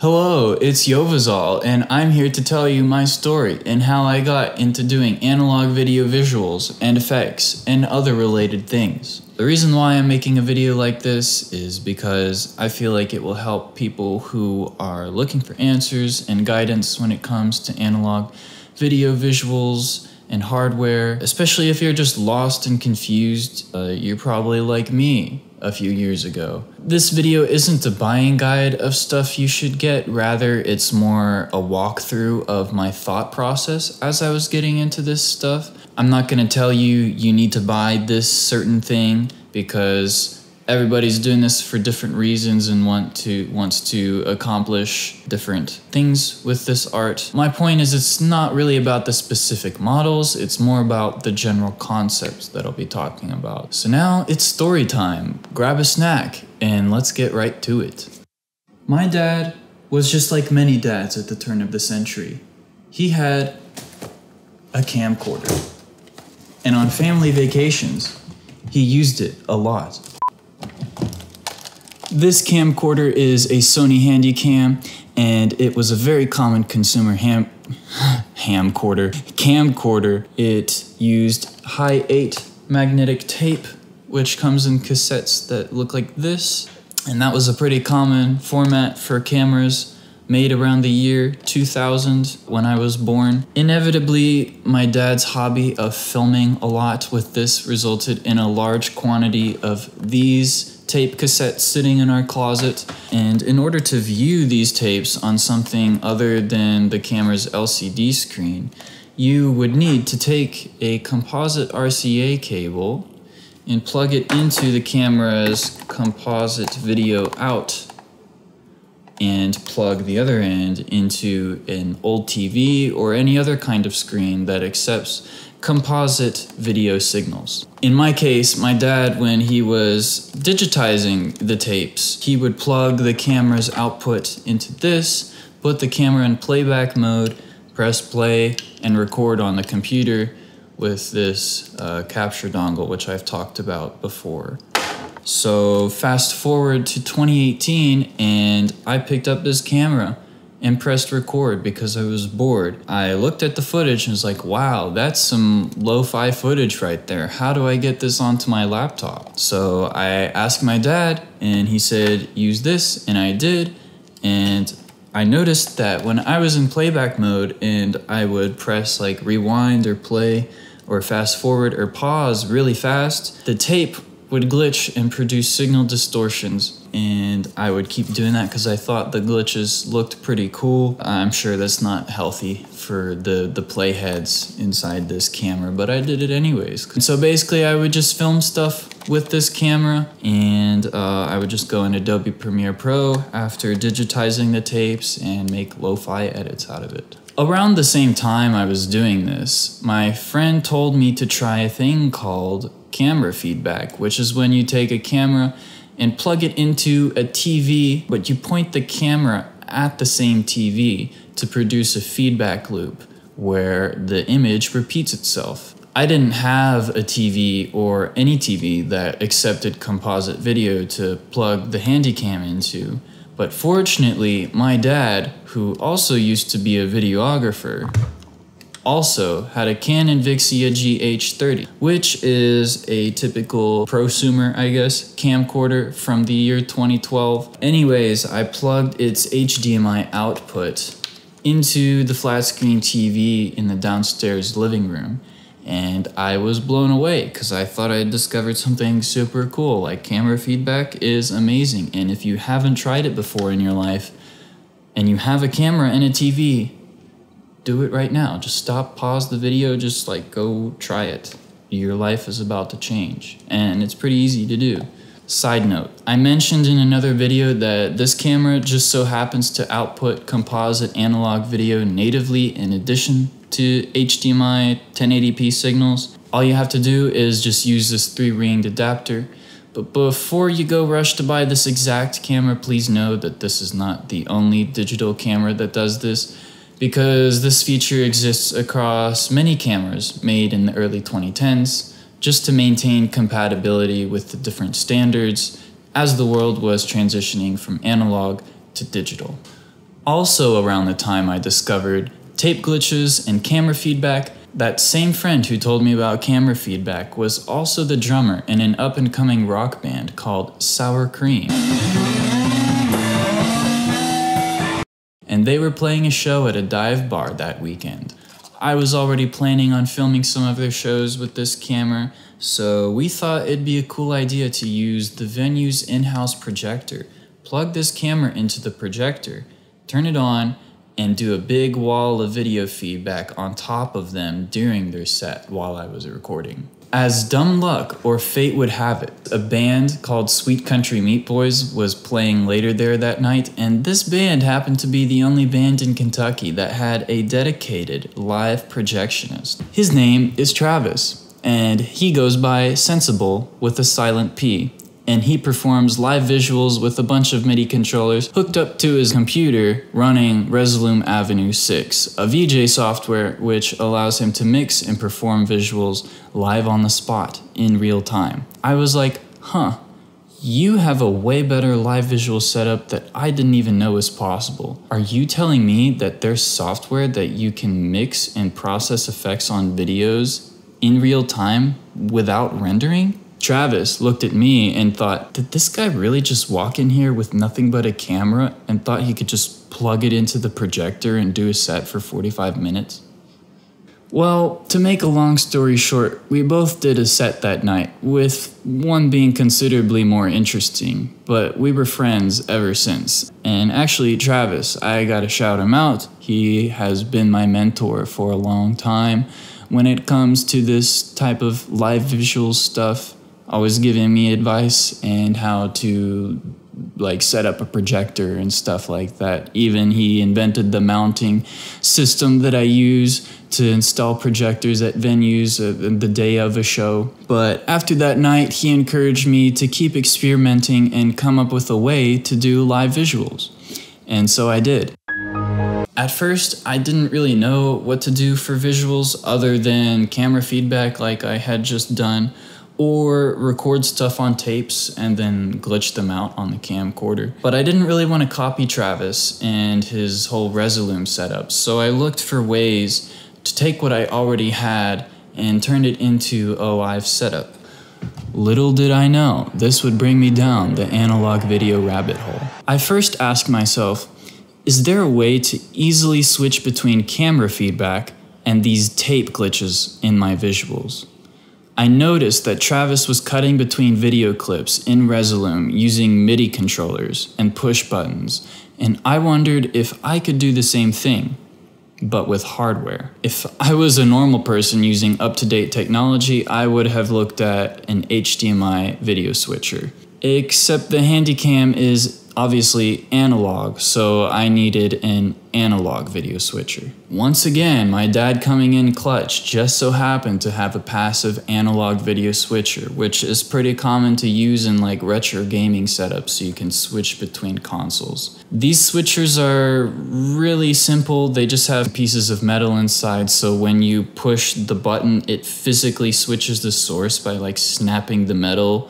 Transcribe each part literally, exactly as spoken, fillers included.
Hello, it's YOVOZOL, and I'm here to tell you my story and how I got into doing analog video visuals and effects and other related things. The reason why I'm making a video like this is because I feel like it will help people who are looking for answers and guidance when it comes to analog video visuals and hardware, especially if you're just lost and confused. Uh, you're probably like me a few years ago. This video isn't a buying guide of stuff you should get, rather it's more a walkthrough of my thought process as I was getting into this stuff. I'm not gonna tell you you need to buy this certain thing because everybody's doing this for different reasons and want to wants to accomplish different things with this art. My point is it's not really about the specific models, it's more about the general concepts that I'll be talking about. So now it's story time. Grab a snack and let's get right to it. My dad was just like many dads at the turn of the century. He had a camcorder, and on family vacations, he used it a lot. This camcorder is a Sony Handycam, and it was a very common consumer ham hamcorder camcorder. It used Hi eight magnetic tape, which comes in cassettes that look like this, and that was a pretty common format for cameras made around the year two thousand when I was born. Inevitably, my dad's hobby of filming a lot with this resulted in a large quantity of these tape cassettes sitting in our closet, and in order to view these tapes on something other than the camera's L C D screen, you would need to take a composite R C A cable and plug it into the camera's composite video out and plug the other end into an old T V or any other kind of screen that accepts composite video signals. In my case, my dad, when he was digitizing the tapes, he would plug the camera's output into this, put the camera in playback mode, press play, and record on the computer with this uh, capture dongle, which I've talked about before. So fast forward to twenty eighteen, and I picked up this camera and pressed record because I was bored. I looked at the footage and was like, wow, that's some lo-fi footage right there. How do I get this onto my laptop? So I asked my dad and he said, use this, and I did. And I noticed that when I was in playback mode and I would press like rewind or play or fast forward or pause really fast, the tape would glitch and produce signal distortions. And I would keep doing that because I thought the glitches looked pretty cool. I'm sure that's not healthy for the, the playheads inside this camera, but I did it anyways. And so basically I would just film stuff with this camera, and uh, I would just go in Adobe Premiere Pro after digitizing the tapes and make lo-fi edits out of it. Around the same time I was doing this, my friend told me to try a thing called camera feedback, which is when you take a camera and plug it into a T V, but you point the camera at the same T V to produce a feedback loop where the image repeats itself. I didn't have a T V or any T V that accepted composite video to plug the Handycam into, but fortunately, my dad, who also used to be a videographer, also had a Canon Vixia G H thirty, which is a typical prosumer, I guess, camcorder from the year twenty twelve. Anyways, I plugged its H D M I output into the flat screen T V in the downstairs living room, and I was blown away because I thought I had discovered something super cool. Like, camera feedback is amazing, and if you haven't tried it before in your life and you have a camera and a T V, do it right now. Just stop, pause the video, just like go try it. Your life is about to change, and it's pretty easy to do. Side note, I mentioned in another video that this camera just so happens to output composite analog video natively in addition to H D M I ten eighty p signals. All you have to do is just use this three-ringed adapter. But before you go rush to buy this exact camera, please know that this is not the only digital camera that does this, because this feature exists across many cameras made in the early twenty tens just to maintain compatibility with the different standards as the world was transitioning from analog to digital. Also around the time I discovered tape glitches and camera feedback, that same friend who told me about camera feedback was also the drummer in an up-and-coming rock band called Sour Cream. And they were playing a show at a dive bar that weekend. I was already planning on filming some of their shows with this camera, so we thought it'd be a cool idea to use the venue's in-house projector, plug this camera into the projector, turn it on, and do a big wall of video feedback on top of them during their set while I was recording. As dumb luck or fate would have it, a band called Sweet Country Meat Boys was playing later there that night, and this band happened to be the only band in Kentucky that had a dedicated live projectionist. His name is Travis, and he goes by Sensible with a silent P, and he performs live visuals with a bunch of MIDI controllers hooked up to his computer running Resolume Avenue six, a V J software which allows him to mix and perform visuals live on the spot in real time. I was like, huh, you have a way better live visual setup that I didn't even know was possible. Are you telling me that there's software that you can mix and process effects on videos in real time without rendering? Travis looked at me and thought, did this guy really just walk in here with nothing but a camera and thought he could just plug it into the projector and do a set for forty-five minutes? Well, to make a long story short, we both did a set that night, with one being considerably more interesting, but we were friends ever since. And actually, Travis, I gotta shout him out. He has been my mentor for a long time when it comes to this type of live visual stuff, always giving me advice and how to like set up a projector and stuff like that. Even he invented the mounting system that I use to install projectors at venues the day of a show. But after that night, he encouraged me to keep experimenting and come up with a way to do live visuals. And so I did. At first, I didn't really know what to do for visuals other than camera feedback like I had just done, or record stuff on tapes and then glitch them out on the camcorder. But I didn't really want to copy Travis and his whole Resolume setup, so I looked for ways to take what I already had and turn it into a live setup. Little did I know, this would bring me down the analog video rabbit hole. I first asked myself, is there a way to easily switch between camera feedback and these tape glitches in my visuals? I noticed that Travis was cutting between video clips in Resolume using MIDI controllers and push buttons, and I wondered if I could do the same thing, but with hardware. If I was a normal person using up-to-date technology, I would have looked at an H D M I video switcher. Except the Handycam is obviously analog, so I needed an analog video switcher. Once again, my dad coming in clutch just so happened to have a passive analog video switcher, which is pretty common to use in like retro gaming setups so you can switch between consoles. These switchers are really simple. They just have pieces of metal inside, so when you push the button, it physically switches the source by like snapping the metal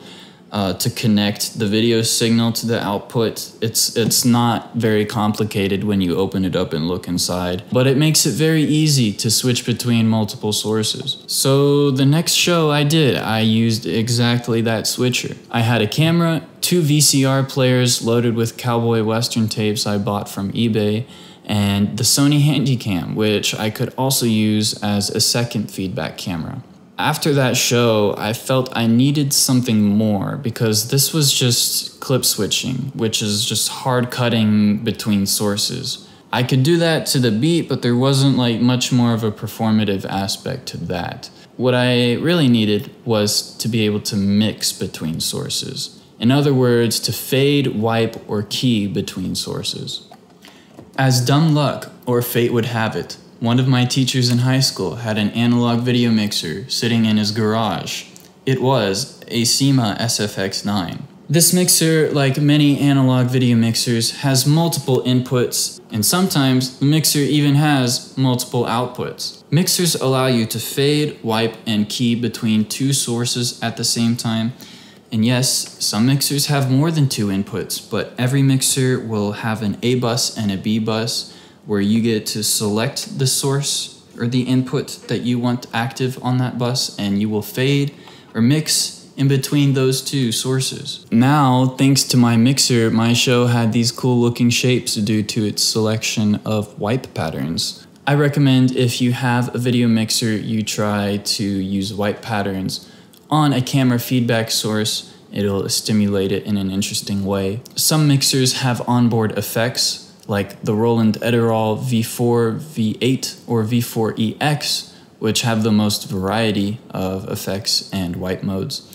Uh, to connect the video signal to the output. It's, it's not very complicated when you open it up and look inside, but it makes it very easy to switch between multiple sources. So the next show I did, I used exactly that switcher. I had a camera, two V C R players loaded with cowboy western tapes I bought from eBay, and the Sony Handycam, which I could also use as a second feedback camera. After that show, I felt I needed something more because this was just clip switching, which is just hard cutting between sources. I could do that to the beat, but there wasn't like much more of a performative aspect to that. What I really needed was to be able to mix between sources. In other words, to fade, wipe, or key between sources. As dumb luck or fate would have it, one of my teachers in high school had an analog video mixer sitting in his garage. It was a SEMA S F X nine. This mixer, like many analog video mixers, has multiple inputs, and sometimes the mixer even has multiple outputs. Mixers allow you to fade, wipe, and key between two sources at the same time, And yes, some mixers have more than two inputs, but every mixer will have an A bus and a B bus where you get to select the source or the input that you want active on that bus, and you will fade or mix in between those two sources. Now, thanks to my mixer, my show had these cool looking shapes due to its selection of wipe patterns. I recommend if you have a video mixer, you try to use wipe patterns on a camera feedback source. It'll stimulate it in an interesting way. Some mixers have onboard effects like the Roland Ederall V four, V eight, or V four E X, which have the most variety of effects and wipe modes.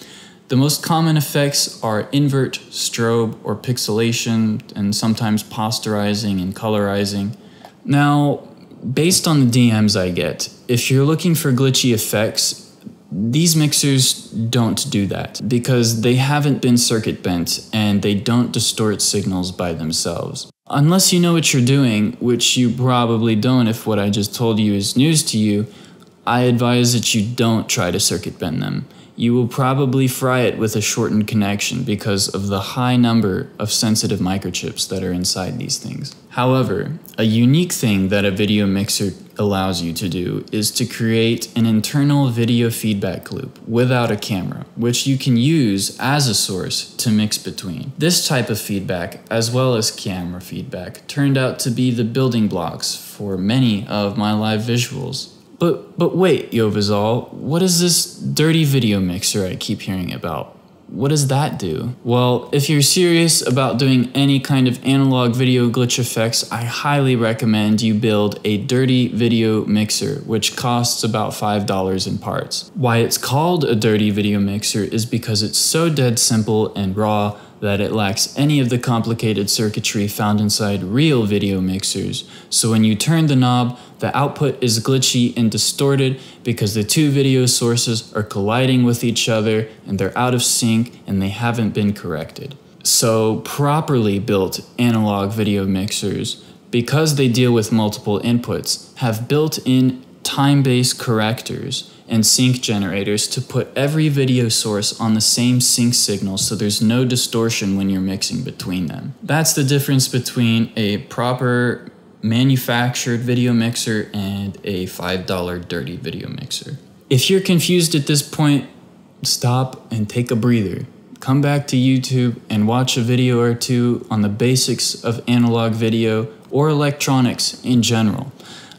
The most common effects are invert, strobe, or pixelation, and sometimes posturizing and colorizing. Now, based on the D Ms I get, if you're looking for glitchy effects, these mixers don't do that because they haven't been circuit bent and they don't distort signals by themselves. Unless you know what you're doing, which you probably don't if what I just told you is news to you, I advise that you don't try to circuit bend them. You will probably fry it with a shortened connection because of the high number of sensitive microchips that are inside these things. However, a unique thing that a video mixer allows you to do is to create an internal video feedback loop without a camera, which you can use as a source to mix between. This type of feedback, as well as camera feedback, turned out to be the building blocks for many of my live visuals. But but wait, YOVOZOL, what is this dirty video mixer I keep hearing about? What does that do? Well, if you're serious about doing any kind of analog video glitch effects, I highly recommend you build a dirty video mixer, which costs about five dollars in parts. Why it's called a dirty video mixer is because it's so dead simple and raw that it lacks any of the complicated circuitry found inside real video mixers. So when you turn the knob, the output is glitchy and distorted because the two video sources are colliding with each other and they're out of sync and they haven't been corrected. So properly built analog video mixers, because they deal with multiple inputs, have built-in time-based correctors and sync generators to put every video source on the same sync signal so there's no distortion when you're mixing between them. That's the difference between a proper manufactured video mixer and a five dollar dirty video mixer. If you're confused at this point, stop and take a breather. Come back to YouTube and watch a video or two on the basics of analog video or electronics in general.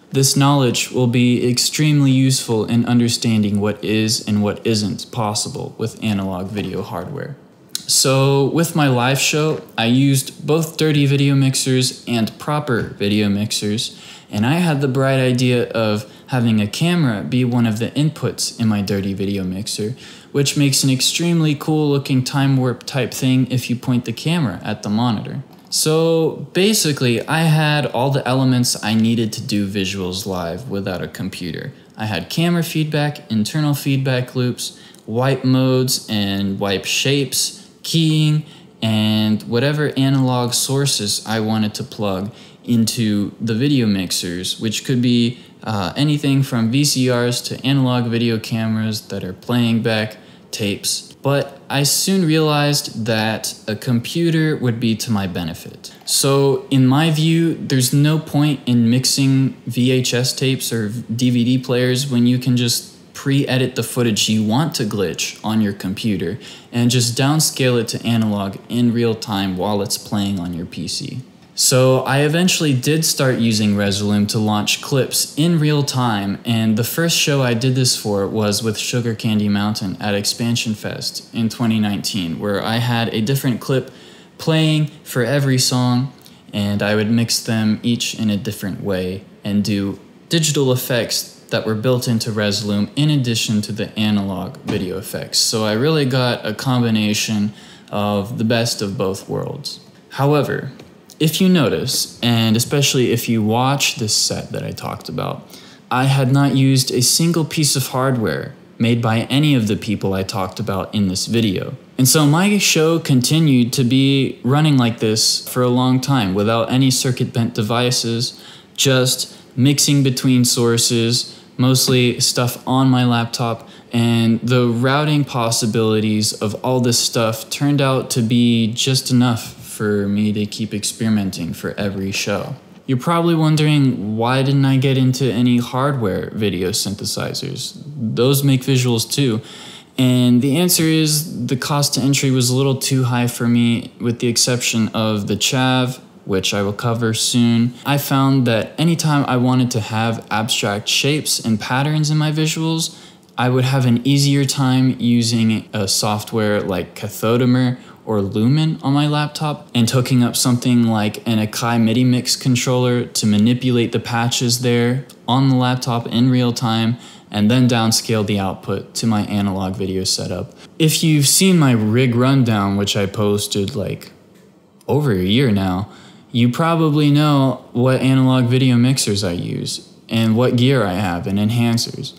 This knowledge will be extremely useful in understanding what is and what isn't possible with analog video hardware. So with my live show, I used both dirty video mixers and proper video mixers, and I had the bright idea of having a camera be one of the inputs in my dirty video mixer, which makes an extremely cool looking time warp type thing if you point the camera at the monitor. So basically, I had all the elements I needed to do visuals live without a computer. I had camera feedback, internal feedback loops, wipe modes and wipe shapes, keying, and whatever analog sources I wanted to plug into the video mixers, which could be uh, anything from V C Rs to analog video cameras that are playing back tapes. But I soon realized that a computer would be to my benefit. So in my view, there's no point in mixing V H S tapes or D V D players when you can just pre-edit the footage you want to glitch on your computer and just downscale it to analog in real time while it's playing on your P C. So I eventually did start using Resolume to launch clips in real time, and the first show I did this for was with Sugar Candy Mountain at Expansion Fest in twenty nineteen, where I had a different clip playing for every song, and I would mix them each in a different way and do digital effects that were built into Resolume in addition to the analog video effects. So I really got a combination of the best of both worlds. However, if you notice, and especially if you watch this set that I talked about, I had not used a single piece of hardware made by any of the people I talked about in this video. And so my show continued to be running like this for a long time without any circuit bent devices, just mixing between sources, mostly stuff on my laptop and the routing possibilities of all this stuff turned out to be just enough for me to keep experimenting for every show. You're probably wondering, why didn't I get into any hardware video synthesizers? Those make visuals too. And the answer is the cost to entry was a little too high for me, with the exception of the Chav, which I will cover soon. I found that anytime I wanted to have abstract shapes and patterns in my visuals, I would have an easier time using a software like Cathodimer or Lumen on my laptop and hooking up something like an Akai MIDI mix controller to manipulate the patches there on the laptop in real time, and then downscale the output to my analog video setup. If you've seen my rig rundown, which I posted like over a year now, you probably know what analog video mixers I use and what gear I have and enhancers.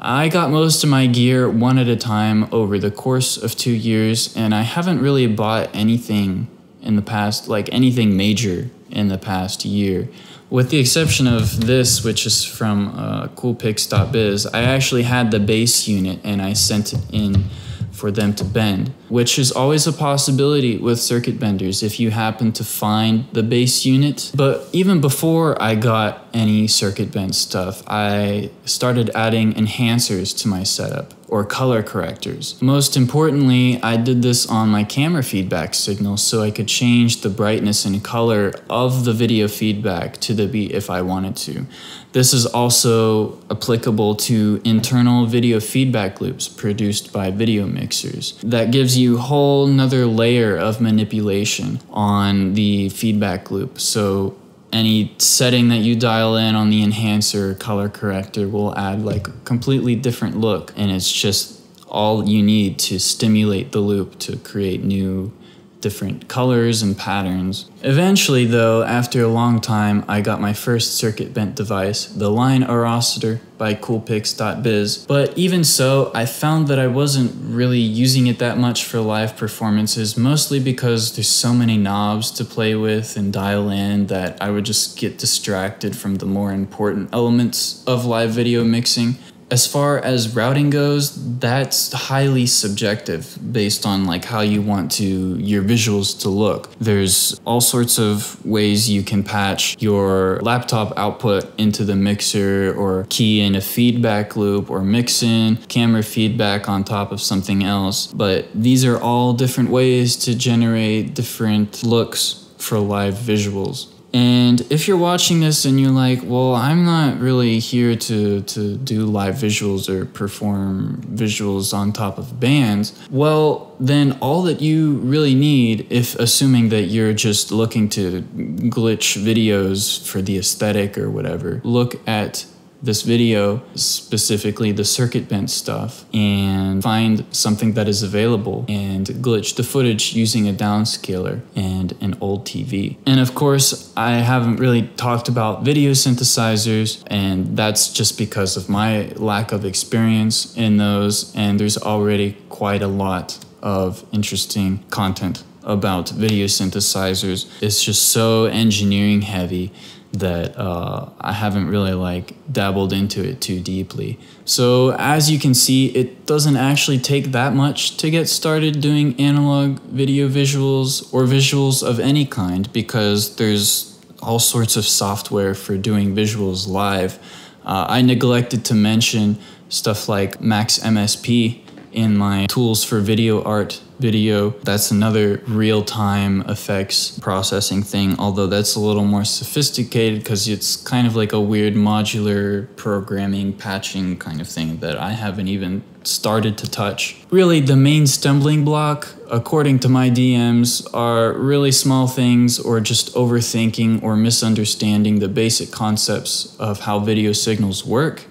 I got most of my gear one at a time over the course of two years, and I haven't really bought anything in the past, like anything major in the past year. With the exception of this, which is from uh, Coolpix dot biz, I actually had the base unit and I sent it in for them to bend, which is always a possibility with circuit benders if you happen to find the base unit. But even before I got any circuit bend stuff, I started adding enhancers to my setup, or color correctors. Most importantly, I did this on my camera feedback signal so I could change the brightness and color of the video feedback to the beat if I wanted to. This is also applicable to internal video feedback loops produced by video mixers. That gives you a whole nother layer of manipulation on the feedback loop. So any setting that you dial in on the enhancer or color corrector will add like a completely different look, and it's just all you need to stimulate the loop to create new different colors and patterns. Eventually though, after a long time, I got my first circuit bent device, the Line Arostator by Coolpix dot biz. But even so, I found that I wasn't really using it that much for live performances, mostly because there's so many knobs to play with and dial in that I would just get distracted from the more important elements of live video mixing. As far as routing goes, that's highly subjective based on like how you want to your visuals to look. There's all sorts of ways you can patch your laptop output into the mixer, or key in a feedback loop, or mix in camera feedback on top of something else. But these are all different ways to generate different looks for live visuals. And if you're watching this and you're like, well, I'm not really here to, to do live visuals or perform visuals on top of bands, well, then all that you really need, if assuming that you're just looking to glitch videos for the aesthetic or whatever, look at this video, specifically the circuit bent stuff, and find something that is available and glitch the footage using a downscaler and an old T V. And of course, I haven't really talked about video synthesizers, and that's just because of my lack of experience in those, and there's already quite a lot of interesting content about video synthesizers. It's just so engineering heavy that uh, I haven't really like dabbled into it too deeply. So as you can see, it doesn't actually take that much to get started doing analog video visuals or visuals of any kind, because there's all sorts of software for doing visuals live. Uh, I neglected to mention stuff like Max M S P in my Tools for Video Art video. That's another real-time effects processing thing, although that's a little more sophisticated because it's kind of like a weird modular programming, patching kind of thing that I haven't even started to touch. Really, the main stumbling block, according to my D Ms, are really small things or just overthinking or misunderstanding the basic concepts of how video signals work.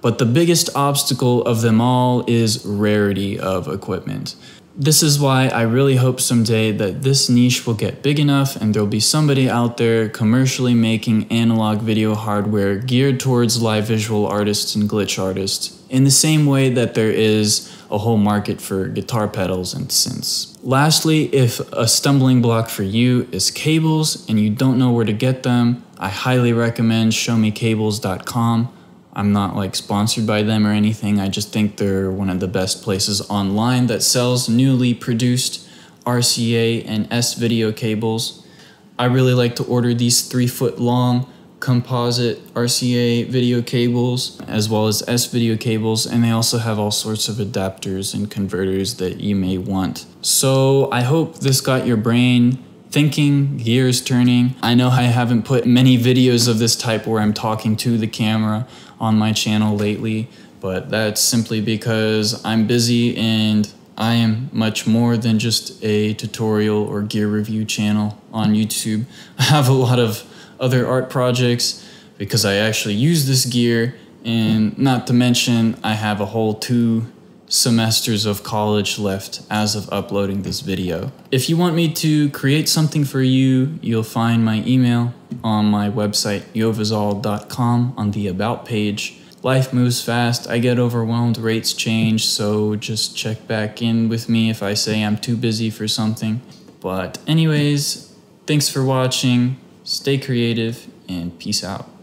But the biggest obstacle of them all is rarity of equipment. This is why I really hope someday that this niche will get big enough and there'll be somebody out there commercially making analog video hardware geared towards live visual artists and glitch artists, in the same way that there is a whole market for guitar pedals and synths. Lastly, if a stumbling block for you is cables and you don't know where to get them, I highly recommend show me cables dot com. I'm not like sponsored by them or anything. I just think they're one of the best places online that sells newly produced R C A and S video cables. I really like to order these three foot long composite R C A video cables as well as S video cables, and they also have all sorts of adapters and converters that you may want. So I hope this got your brain thinking, gears turning. I know I haven't put many videos of this type where I'm talking to the camera on my channel lately, but that's simply because I'm busy and I am much more than just a tutorial or gear review channel on YouTube. I have a lot of other art projects because I actually use this gear, and not to mention I have a whole two semesters of college left as of uploading this video. If you want me to create something for you, you'll find my email on my website yovozol dot com on the About page. Life moves fast, I get overwhelmed, rates change, so just check back in with me if I say I'm too busy for something. But anyways, thanks for watching. Stay creative and peace out.